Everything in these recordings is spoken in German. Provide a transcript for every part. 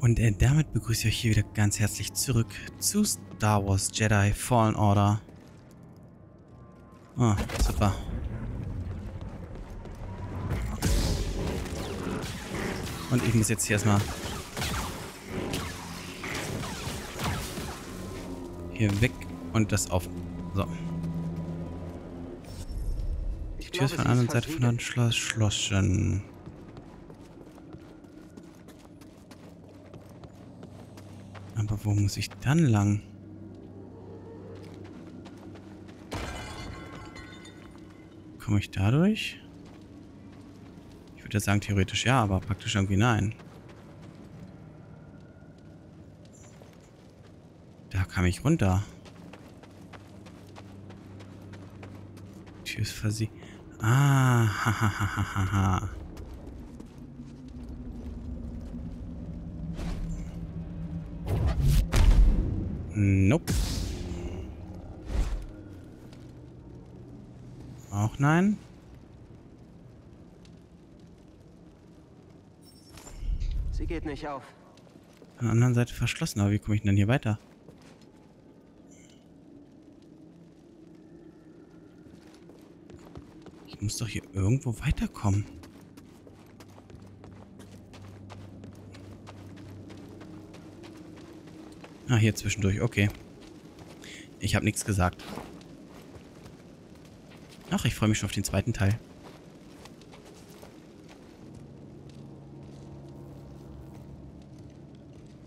Und damit begrüße ich euch hier wieder ganz herzlich zurück zu Star Wars Jedi Fallen Order. Ah, super. Und ich muss jetzt hier erstmal hier weg und das auf. So. Die Tür ist von der anderen Seite von einem Schloss. Schlossen. Aber wo muss ich dann lang? Komme ich dadurch? Ich würde sagen, theoretisch ja, aber praktisch irgendwie nein. Da kam ich runter. Die Tür ist versiegelt. Ah, hahaha. Nope. Auch nein. Sie geht nicht auf. An der anderen Seite verschlossen, aber wie komme ich denn hier weiter? Ich muss doch hier irgendwo weiterkommen. Ah, hier zwischendurch, okay. Ich habe nichts gesagt. Ach, ich freue mich schon auf den zweiten Teil.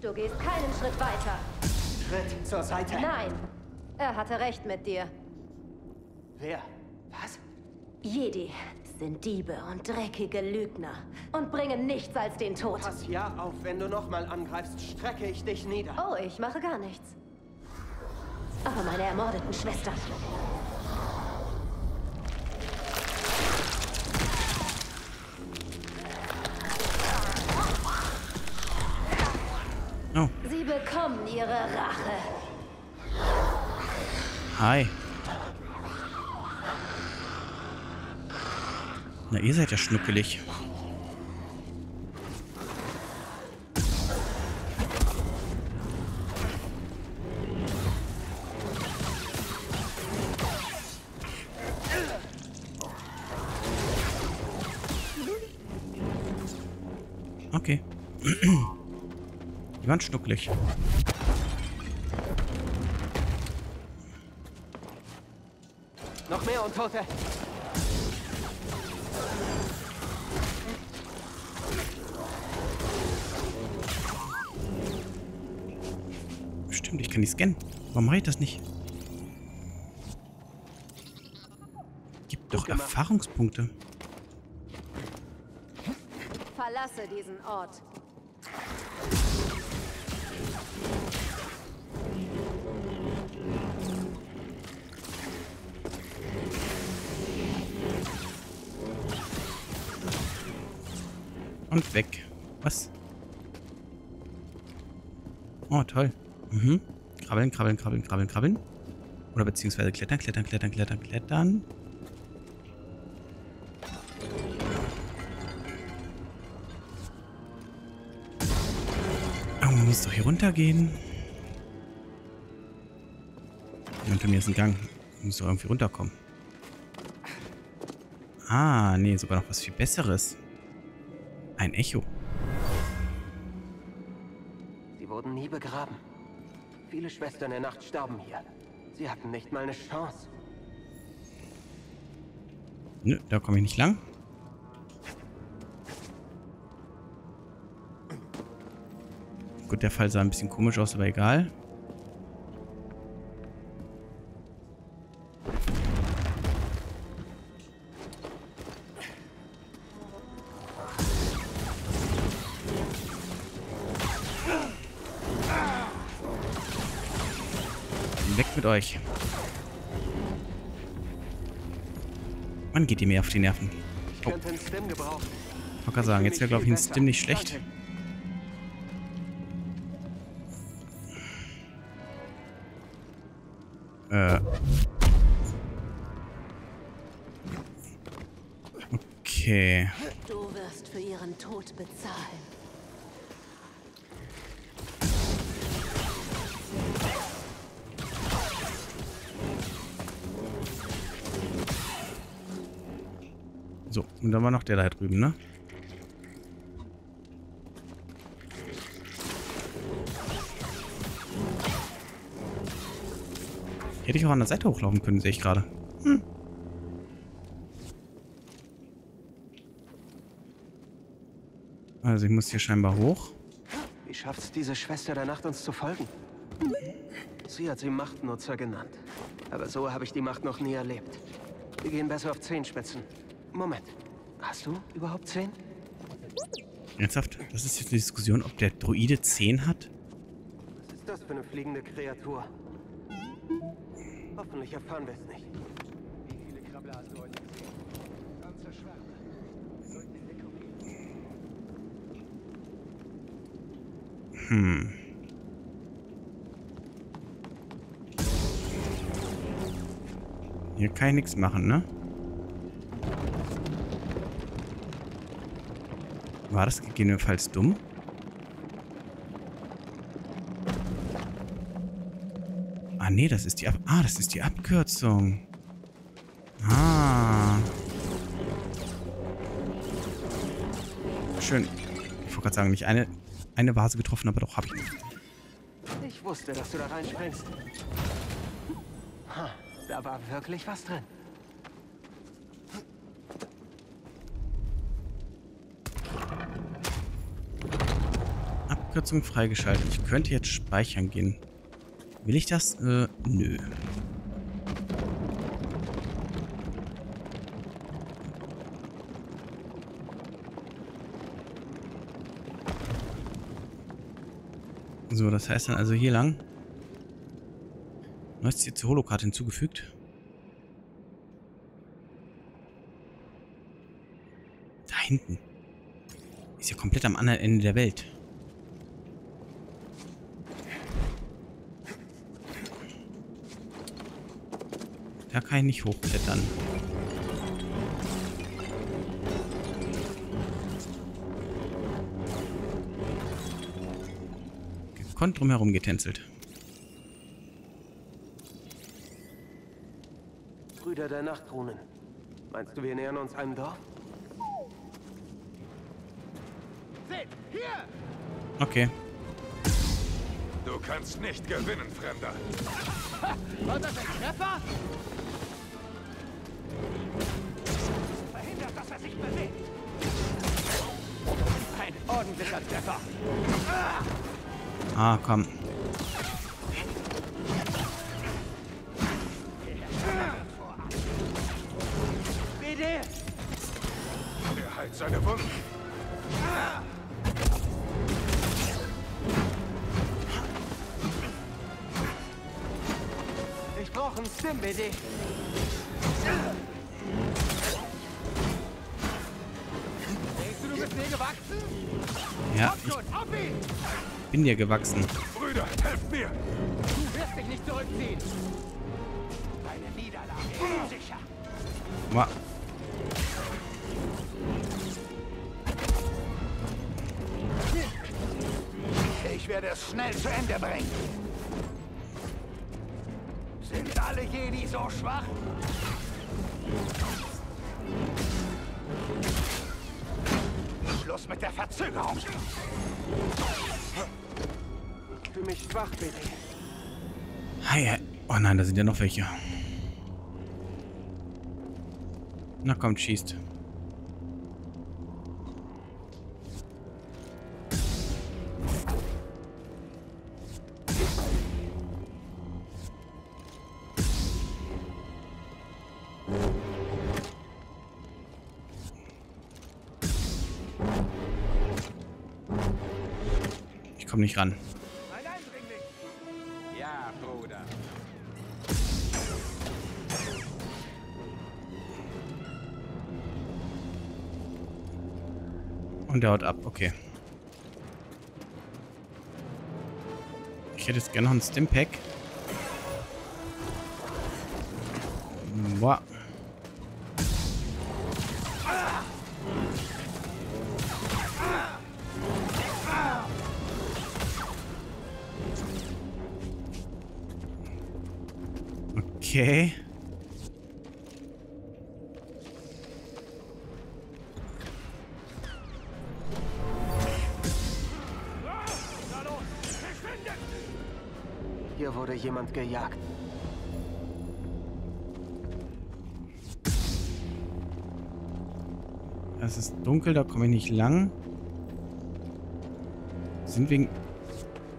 Du gehst keinen Schritt weiter. Schritt zur Seite. Nein, er hatte recht mit dir. Wer? Was? Jedi sind Diebe und dreckige Lügner und bringen nichts als den Tod. Pass ja auf, wenn du nochmal angreifst, strecke ich dich nieder. Oh, ich mache gar nichts. Aber meine ermordeten Schwestern. Oh. Sie bekommen ihre Rache. Hi. Na, ihr seid ja schnuckelig. Okay. Die waren schnuckelig. Noch mehr Untote. Ich kann die scannen. Warum mache ich das nicht? Gibt doch Erfahrungspunkte. Verlasse diesen Ort. Und weg. Was? Oh, toll. Mhm. Krabbeln, krabbeln, krabbeln, krabbeln, krabbeln. Oder beziehungsweise klettern, klettern, klettern, klettern, klettern. Oh, man muss doch hier runter gehen. Unter mir ist ein Gang. Ich muss doch irgendwie runterkommen. Ah, nee, sogar noch was viel Besseres. Ein Echo. Sie wurden nie begraben. Viele Schwestern der Nacht starben hier. Sie hatten nicht mal eine Chance. Nö, da komme ich nicht lang. Gut, der Fall sah ein bisschen komisch aus, aber egal. Euch. Wann geht ihr mir auf die Nerven? Oh. Ich kann sagen, jetzt wäre glaube ich ein Stim nicht schlecht. Okay. Du wirst für ihren Tod bezahlen. So, und dann war noch der da drüben, ne? Hätte ich auch an der Seite hochlaufen können, sehe ich gerade. Also ich muss hier scheinbar hoch. Wie schafft es diese Schwester der Nacht, uns zu folgen? Sie hat sie Machtnutzer genannt. Aber so habe ich die Macht noch nie erlebt. Wir gehen besser auf Zehenspitzen. Moment. Hast du überhaupt 10? Ernsthaft? Das ist jetzt eine Diskussion, ob der Droide 10 hat? Was ist das für eine fliegende Kreatur? Hoffentlich erfahren wir es nicht. Wie viele Krabbler hast du heute gesehen? Ganze Schwärme. Wir sollten in Deckung gehen. Hier kann ich nichts machen, ne? War das gegebenenfalls dumm? Ah, nee, das ist die Abkürzung. Ah. Schön. Ich wollte gerade sagen, nicht eine Vase getroffen, aber doch, hab ich nicht. Ich wusste, dass du da reinspringst. Ha, da war wirklich was drin. Abkürzung freigeschaltet. Ich könnte jetzt speichern gehen. Will ich das? Nö. So, das heißt dann also hier lang. Neues Ziel zur HoloCard hinzugefügt. Da hinten. Ist ja komplett am anderen Ende der Welt. Da kann ich nicht hochklettern. Gekonnt drumherum getänzelt. Brüder der Nachtrunen. Meinst du, wir nähern uns einem Dorf? Okay. Du kannst nicht gewinnen, Fremder. War das ein Treffer? Verhindert, dass er sich bewegt. Ein ordentlicher Treffer. Ah, komm. BD! Er heilt seine Wunden. Ich brauche einen Stim, BD. Ja, ich bin dir gewachsen. Brüder, helft mir! Du wirst dich nicht zurückziehen. Deine Niederlage ist sicher. Wow. Ich werde es schnell zu Ende bringen. Sind alle Jedi so schwach? Schluss mit der Verzögerung! Für mich schwach, bitte. Hi, oh nein, da sind ja noch welche. Na komm, schießt. Komm nicht ran. Ja, Bruder. Und der haut ab, okay. Ich hätte jetzt gerne noch einen Stimpack. Boah. Okay. Hier wurde jemand gejagt. Es ist dunkel, da komme ich nicht lang. Sind wegen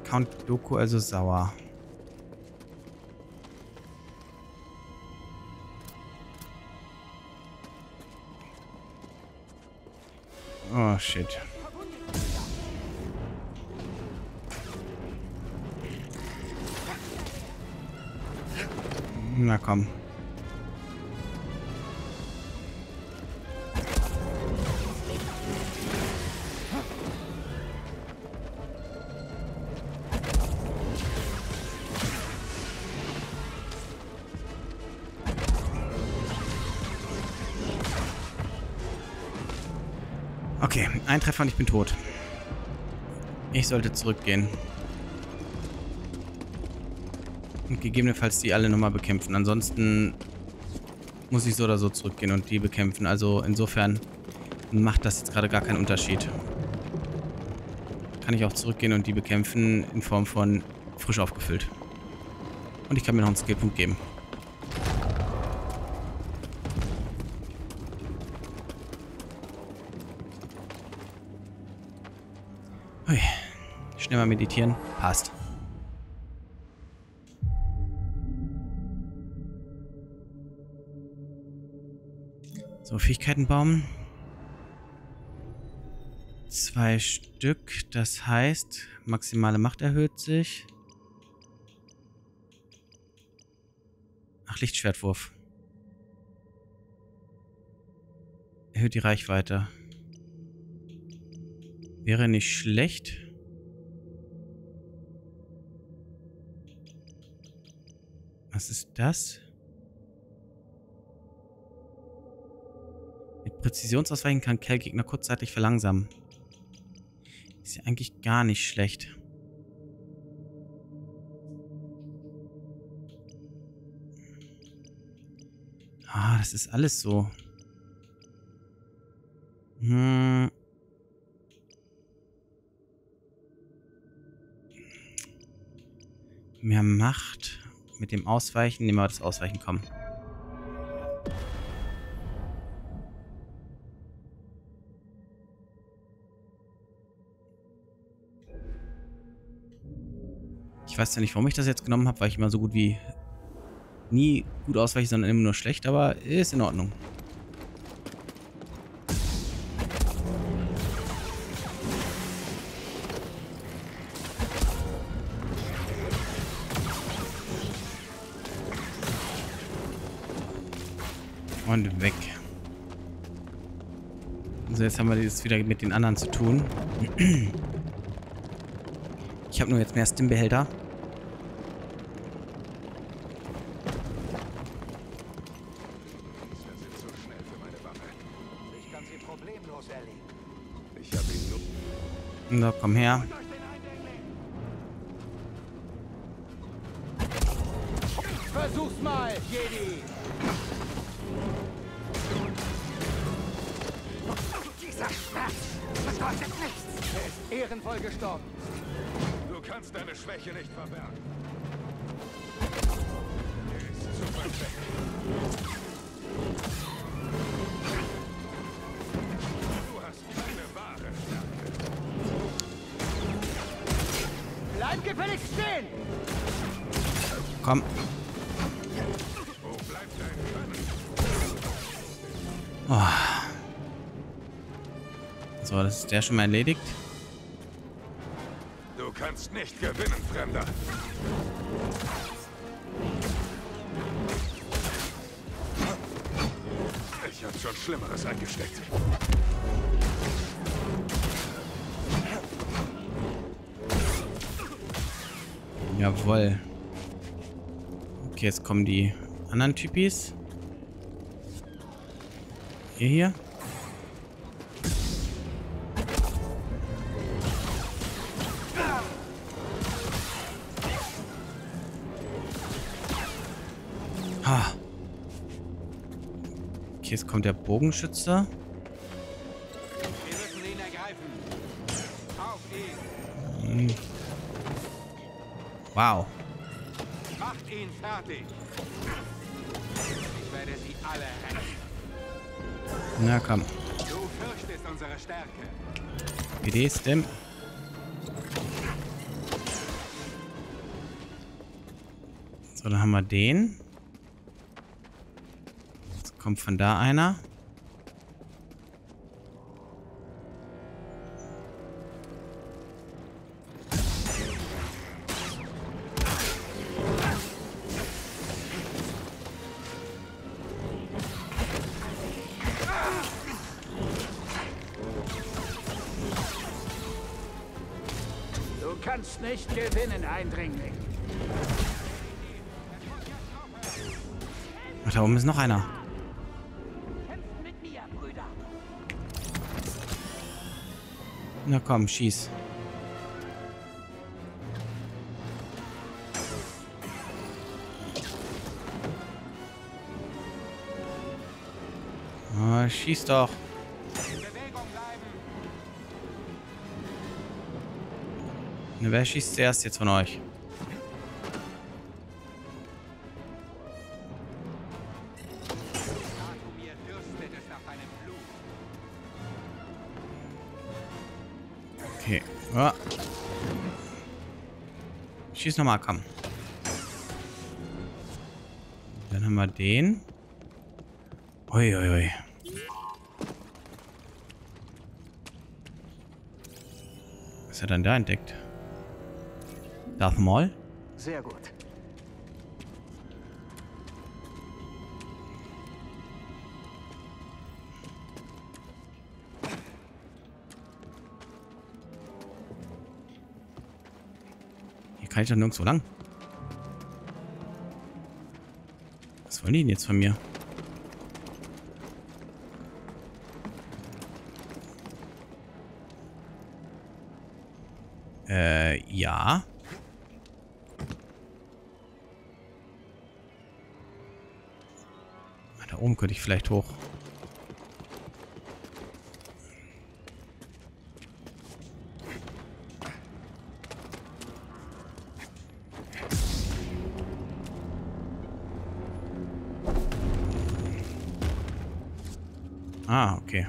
Count Dooku also sauer. Oh shit. Na komm. Okay, ein Treffer und ich bin tot. Ich sollte zurückgehen. Und gegebenenfalls die alle nochmal bekämpfen. Ansonsten muss ich so oder so zurückgehen und die bekämpfen. Also insofern macht das jetzt gerade gar keinen Unterschied. Kann ich auch zurückgehen und die bekämpfen in Form von frisch aufgefüllt. Und ich kann mir noch einen Skillpunkt geben. Ui. Schnell mal meditieren. Passt. So, Fähigkeitenbaum. 2 Stück, das heißt, maximale Macht erhöht sich. Ach, Lichtschwertwurf. Erhöht die Reichweite. Wäre nicht schlecht. Was ist das? Mit Präzisionsausweichen kann Kell Gegner kurzzeitig verlangsamen. Ist ja eigentlich gar nicht schlecht. Ah, das ist alles so. Hm. Mehr Macht. Mit dem Ausweichen. Nehmen wir das Ausweichen, komm. Ich weiß ja nicht, warum ich das jetzt genommen habe, weil ich immer so gut wie nie gut ausweiche, sondern immer nur schlecht, aber ist in Ordnung. Und weg. Also jetzt haben wir das wieder mit den anderen zu tun. Ich habe nur jetzt mehr Stimbehälter. So, komm her. Versuch's mal, Jedi! Dieser Schmerz bedeutet nichts. Er ist ehrenvoll gestorben. Du kannst deine Schwäche nicht verbergen. Er ist zu weit weg. Du hast keine wahre Stärke. Bleib gefälligst stehen! Komm. Wo bleibt dein Können? Oh. So, das ist der schon mal erledigt. Du kannst nicht gewinnen, Fremder. Ich hab schon Schlimmeres eingesteckt. Jawohl. Okay, jetzt kommen die anderen Typis. Hier. Ha. Okay, jetzt kommt der Bogenschütze. Wir müssen ihn ergreifen. Auf ihn. Wow. Macht ihn fertig. Ich werde sie alle retten. Na komm. Du fürchtest unsere Stärke. BD Stim. So, dann haben wir den. Jetzt kommt von da einer. Du kannst nicht gewinnen, Eindringling. Ach, da oben ist noch einer. Na komm, schieß. Oh, schieß doch. Na, wer schießt zuerst jetzt von euch? Okay. Oh. Schieß nochmal, komm. Dann haben wir den. Uiuiui. Was hat er denn da entdeckt? Darth Maul? Sehr gut. Hier kann ich doch nirgendwo lang. Was wollen die denn jetzt von mir? Ja. Da oben könnte ich vielleicht hoch. Ah, okay.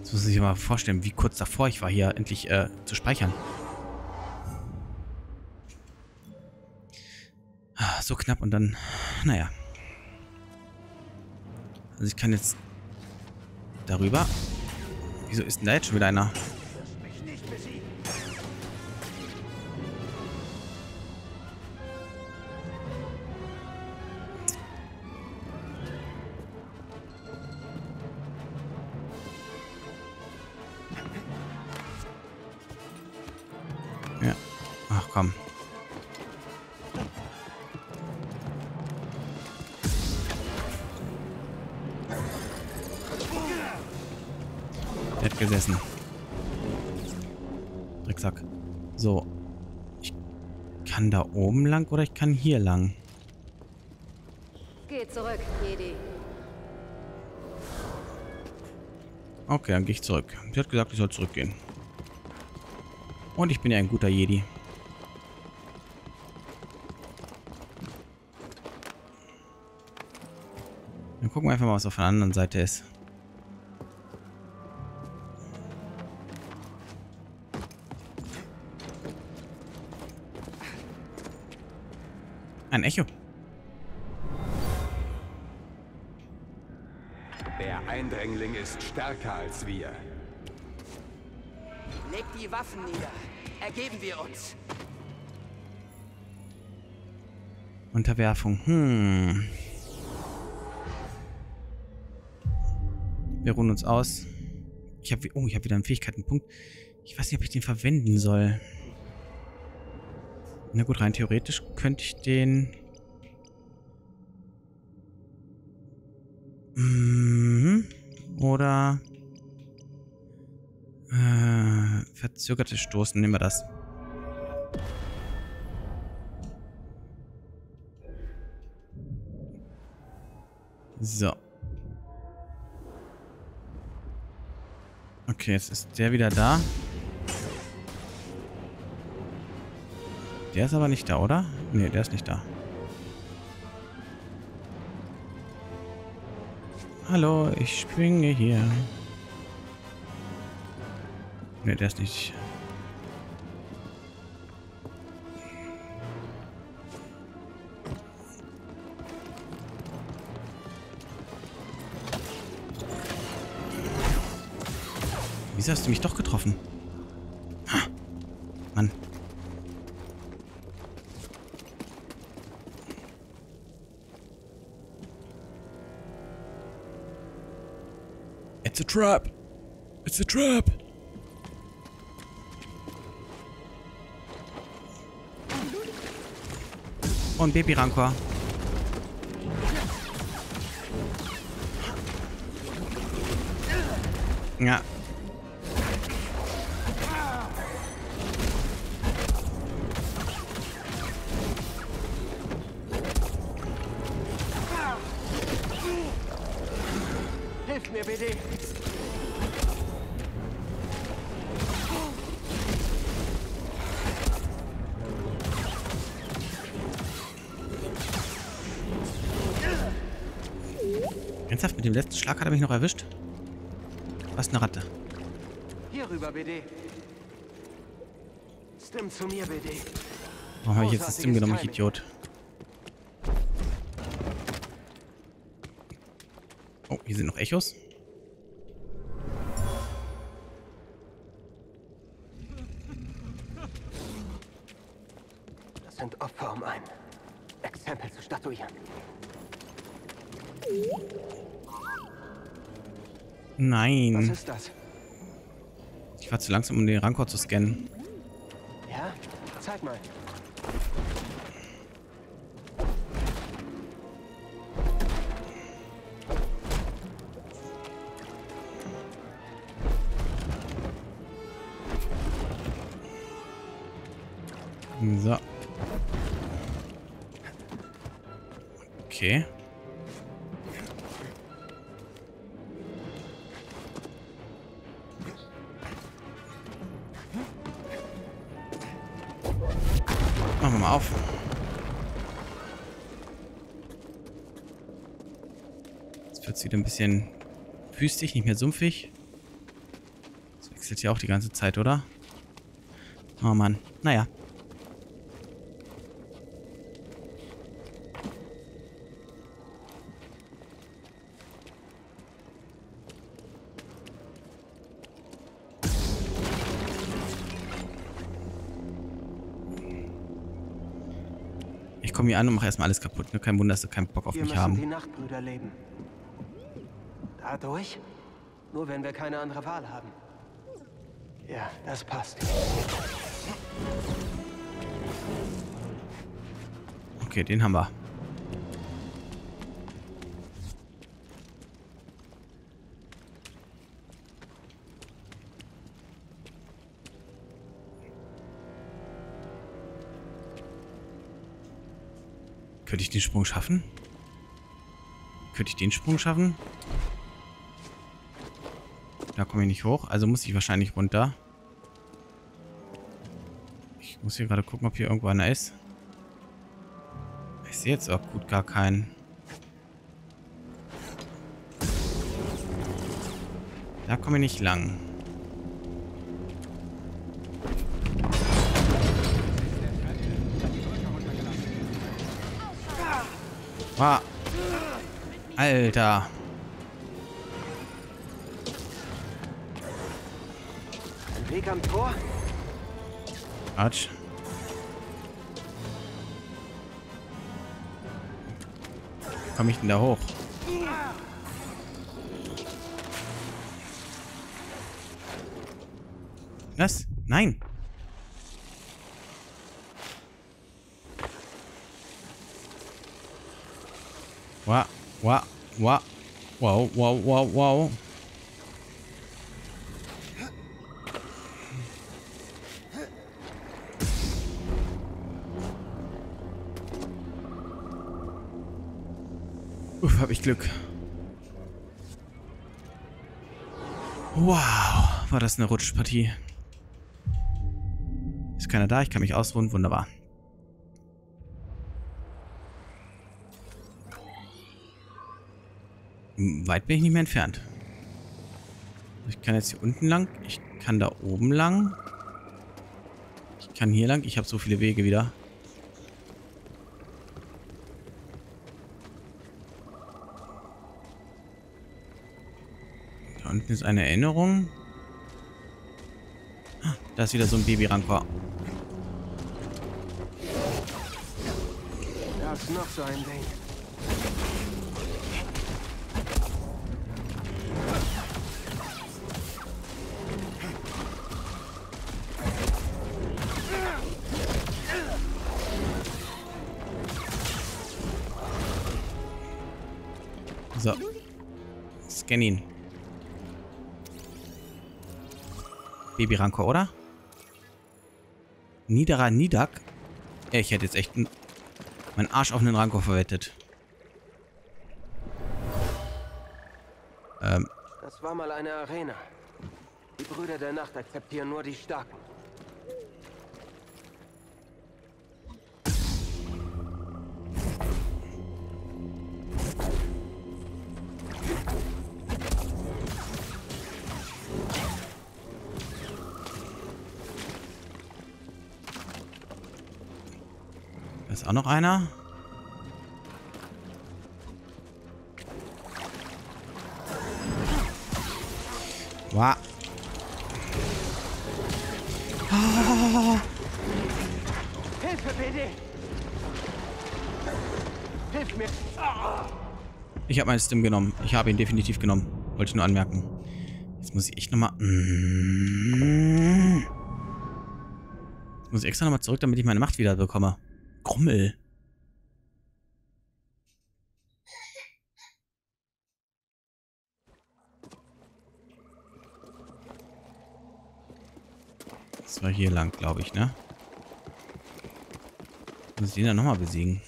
Jetzt muss ich mir mal vorstellen, wie kurz davor ich war, hier endlich zu speichern. So knapp und dann, naja. Also ich kann jetzt darüber. Wieso ist denn da jetzt schon wieder einer? Ja. Ach komm. Gesessen. Drecksack. So. Ich kann da oben lang oder ich kann hier lang. Geh zurück, Jedi. Okay, dann gehe ich zurück. Sie hat gesagt, ich soll zurückgehen. Und ich bin ja ein guter Jedi. Dann gucken wir einfach mal, was auf der anderen Seite ist. Ein Echo. Der Eindringling ist stärker als wir. Legt die Waffen nieder. Ergeben wir uns. Unterwerfung. Wir ruhen uns aus. Ich habe wieder einen Fähigkeitenpunkt. Ich weiß nicht, ob ich den verwenden soll. Na gut, rein theoretisch könnte ich den... Oder... verzögertes Stoßen, nehmen wir das. So. Okay, jetzt ist der wieder da. Der ist aber nicht da, oder? Ne, der ist nicht da. Hallo, ich springe hier. Ne, der ist nicht. Wieso hast du mich doch getroffen? Ha! Mann. It's a trap! It's a trap! Und Baby Rancor. Ja. Hilf mir, BD. Ernsthaft, mit dem letzten Schlag hat er mich noch erwischt? Was eine Ratte. Hier rüber, BD. Stim zu mir, BD. Warum habe ich jetzt das Stim genommen, ich Idiot? Oh, hier sind noch Echos. Das sind Opfer, um ein Exempel zu statuieren. Nein. Was ist das? Ich war zu langsam, um den Rancor zu scannen. Ja, zeig mal. So. Okay. Machen wir mal auf. Jetzt wird es wieder ein bisschen wüstig, nicht mehr sumpfig. Das wechselt ja auch die ganze Zeit, oder? Oh Mann. Naja. Ich komme hier an und mache erstmal alles kaputt. Ne? Kein Wunder, dass du keinen Bock auf mich haben. Wir müssen die Nachtbrüder leben. Dadurch? Nur wenn wir keine andere Wahl haben. Ja, das passt. Okay, den haben wir. Könnte ich den Sprung schaffen? Könnte ich den Sprung schaffen? Da komme ich nicht hoch. Also muss ich wahrscheinlich runter. Ich muss hier gerade gucken, ob hier irgendwo einer ist. Ich sehe jetzt auch gut gar keinen. Da komme ich nicht lang. Ah. Alter. Ein Weg am Tor? Quatsch. Wie komme ich denn da hoch? Was? Nein. Wow, wow, wow, wow, wow, wow, wow. Uff, hab ich Glück. Wow, war das eine Rutschpartie. Ist keiner da, ich kann mich ausruhen, wunderbar. Weit bin ich nicht mehr entfernt. Ich kann jetzt hier unten lang, ich kann da oben lang. Ich kann hier lang, ich habe so viele Wege wieder. Da unten ist eine Erinnerung. Da ist wieder so ein Baby-Rancor. Da ist noch so ein Ding. So. Scan ihn. Baby-Rancor, oder? Niederer Nidak? Ja, ich hätte jetzt echt meinen Arsch auf einen Rancor verwettet. Das war mal eine Arena. Die Brüder der Nacht akzeptieren nur die Starken. Auch noch einer. Wow. Ah. Hilfe, BD! Hilf mir! Ah. Ich habe meinen Stim genommen. Ich habe ihn definitiv genommen. Wollte ich nur anmerken. Jetzt muss ich echt nochmal... Jetzt muss ich extra nochmal zurück, damit ich meine Macht wieder bekomme. Grummel. Das war hier lang, glaube ich, ne? Muss ich den dann nochmal besiegen.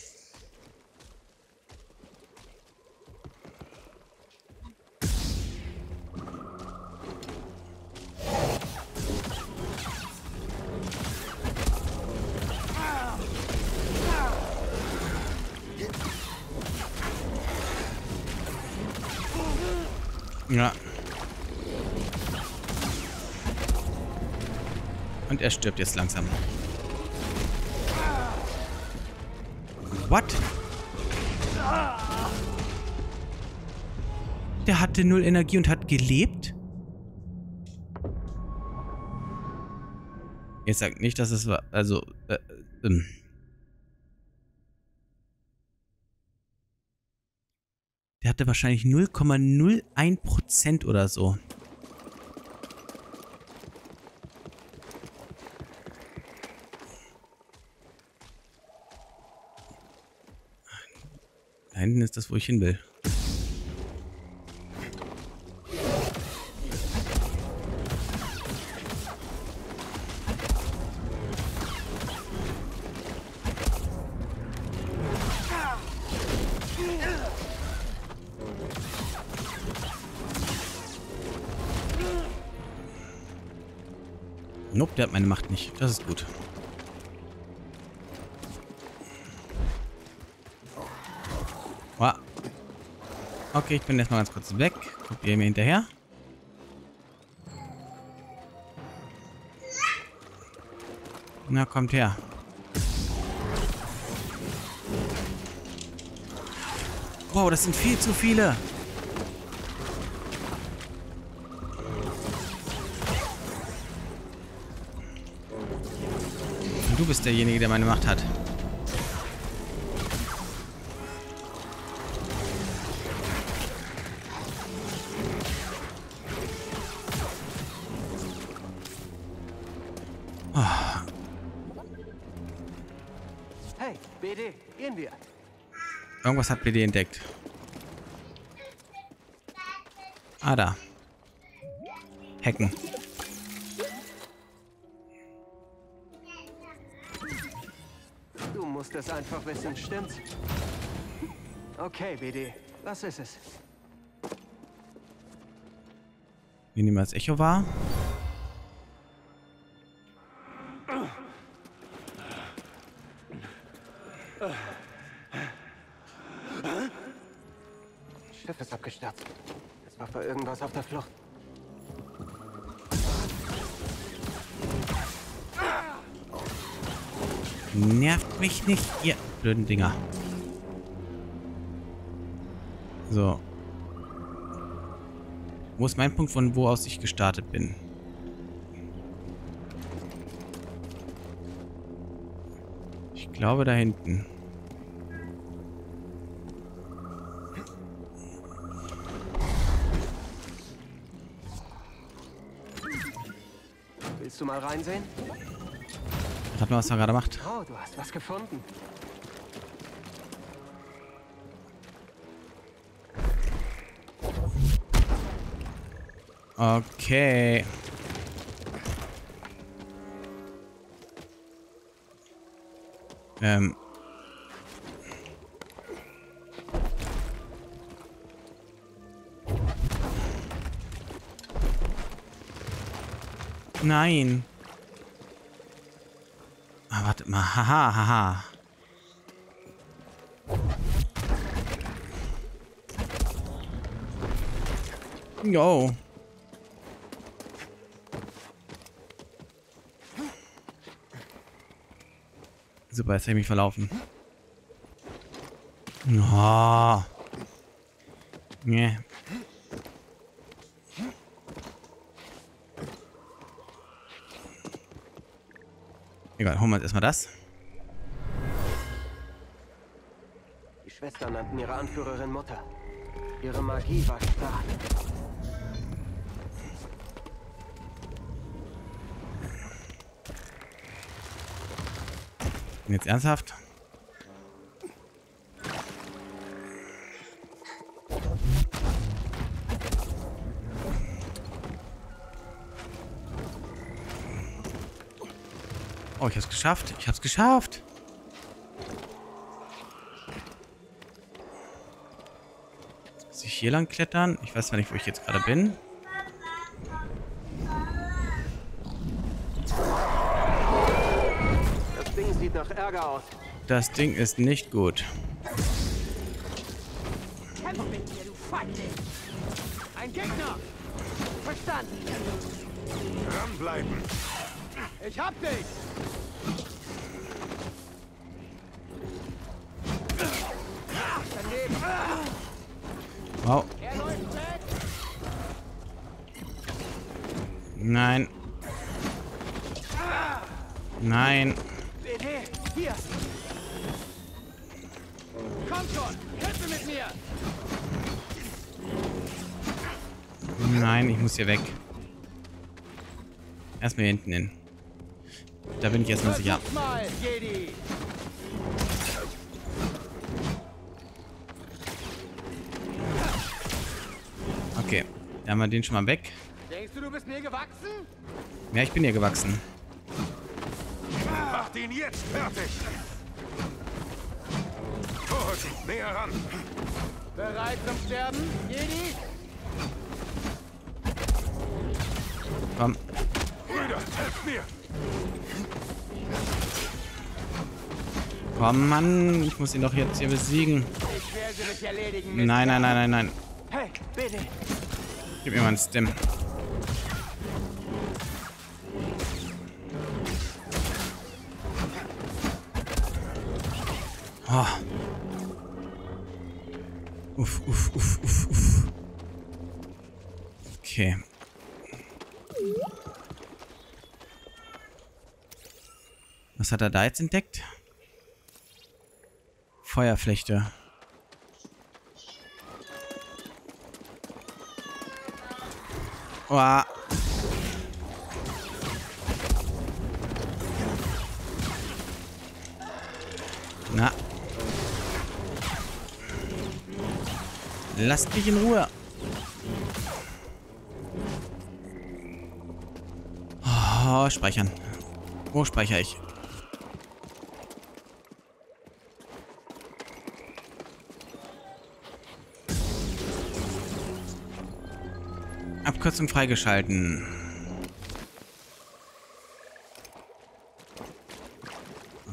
Ja. Und er stirbt jetzt langsam. What? Der hatte null Energie und hat gelebt? Jetzt sagt nicht, dass es war. Also. Der hatte wahrscheinlich 0,01% oder so. Da hinten ist das, wo ich hin will. Nope, der hat meine Macht nicht. Das ist gut. Wow. Okay, ich bin jetzt mal ganz kurz weg. Guckt ihr mir hinterher? Na, kommt her. Wow, das sind viel zu viele. Du bist derjenige, der meine Macht hat. Oh. Hey, BD, gehen wir. Irgendwas hat BD entdeckt. Ah, da. Hacken. Du musst das einfach wissen, stimmt's? Okay, BD. Das ist es. Wir nehmen als Echo wahr. Das Schiff ist abgestürzt. Es war für irgendwas auf der Flucht. Nervt mich nicht, ihr blöden Dinger. So. Wo ist mein Punkt, von wo aus ich gestartet bin? Ich glaube, da hinten. Willst du mal reinsehen? Hat man, was man gerade macht. Oh, du hast was gefunden. Okay. Nein. Ah, warte mal. Haha, haha. Yo. Super, jetzt habe ich mich verlaufen. Oh. Nee. Egal, holen wir uns erstmal das. Die Schwestern nannten ihre Anführerin Mutter. Ihre Magie war stark. Jetzt ernsthaft? Oh, ich hab's geschafft. Ich hab's geschafft. Jetzt muss ich hier lang klettern. Ich weiß ja nicht, wo ich jetzt gerade bin. Nach Ärger aus. Das Ding ist nicht gut. Kämpfe mit mir, du Feigling. Ein Gegner. Verstanden. Dranbleiben. Ich hab dich. Daneben. Wow. Er läuft weg. Nein. Nein. Hier. Komm schon, kämpfe mit mir. Nein, ich muss hier weg. Erstmal hier hinten hin. Da bin ich erstmal sicher. Mal, Jedi. Okay, da haben wir den schon mal weg. Denkst du, du bist mir gewachsen? Ja, ich bin hier gewachsen. Macht ihn jetzt fertig! Gut, näher ran! Bereit zum Sterben, Jedi? Komm. Brüder, helft mir! Komm, Mann, ich muss ihn doch jetzt hier besiegen. Ich werde sie nicht erledigen. Nein, nein, nein, nein, nein. Hey, bitte! Gib mir mal einen Stim. Oh. Uff, uff, uff, uff, uff. Okay. Was hat er da jetzt entdeckt? Feuerflechte. Oh. Na. Lasst mich in Ruhe. Oh, speichern. Wo speichere ich? Abkürzung freigeschalten.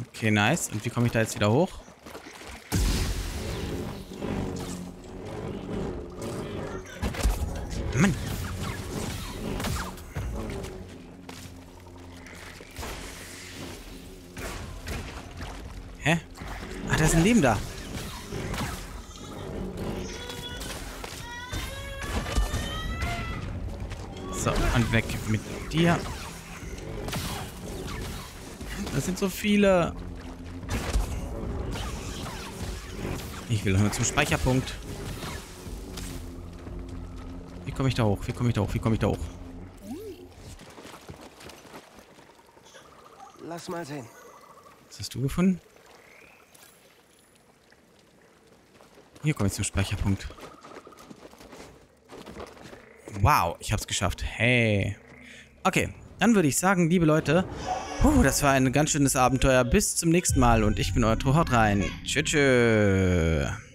Okay, nice. Und wie komme ich da jetzt wieder hoch? Mann. Hä? Ach, da ist ein Leben da. So, und weg mit dir. Das sind so viele. Ich will nur zum Speicherpunkt. Wie komme ich da hoch? Wie komme ich da hoch? Wie komme ich da hoch? Lass mal sehen. Was hast du gefunden? Hier komme ich zum Speicherpunkt. Wow, ich habe es geschafft. Hey. Okay, dann würde ich sagen, liebe Leute, das war ein ganz schönes Abenteuer. Bis zum nächsten Mal und ich bin euer Tro. Haut rein. Tschö, tschö.